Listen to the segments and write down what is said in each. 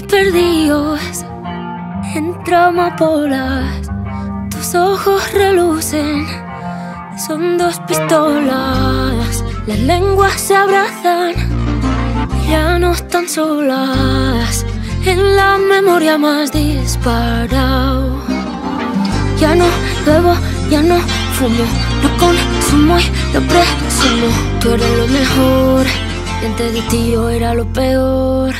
ojos perdidos entre amapolas. Tus ojos relucen, son dos pistolas. Las lenguas se abrazan, ya no están solas. En la memoria más disparado. Ya no bebo, ya no fumo, no consumo y no presumo. Tú eras lo mejor, y antes de ti yo era lo peor.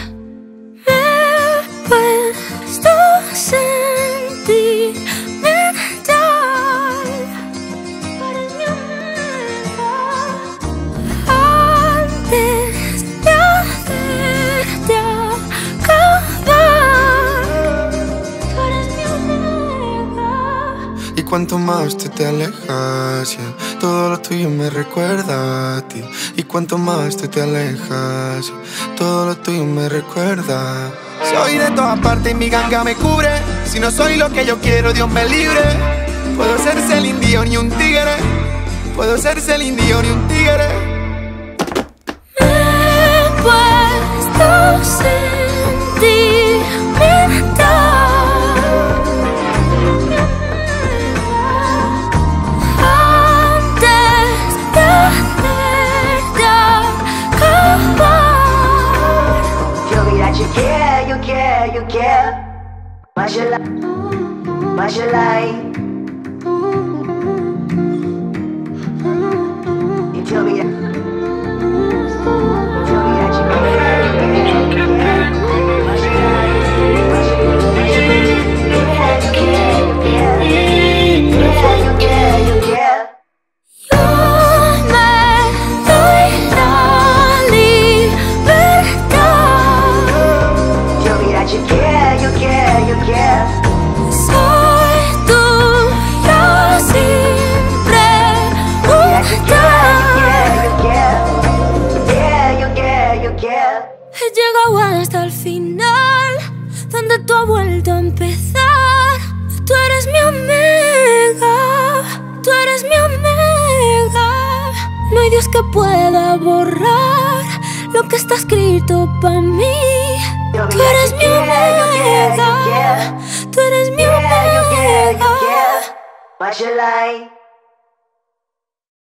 Cuanto más te alejas, yeah, todo lo tuyo me recuerda a ti. Y cuanto más te alejas, yeah, todo lo tuyo me recuerda. Soy de todas partes y mi ganga me cubre. Si no soy lo que yo quiero, Dios me libre. Puedo ser Céline Dion y un tigre. Puedo ser Céline Dion y un tigre. Mas yo like y te olvidas. He llegado hasta el final, donde tú has vuelto a empezar. Tú eres mi amiga, tú eres mi amiga. No hay Dios que pueda borrar lo que está escrito para mí. Tú eres mi amiga, tú eres mi amiga.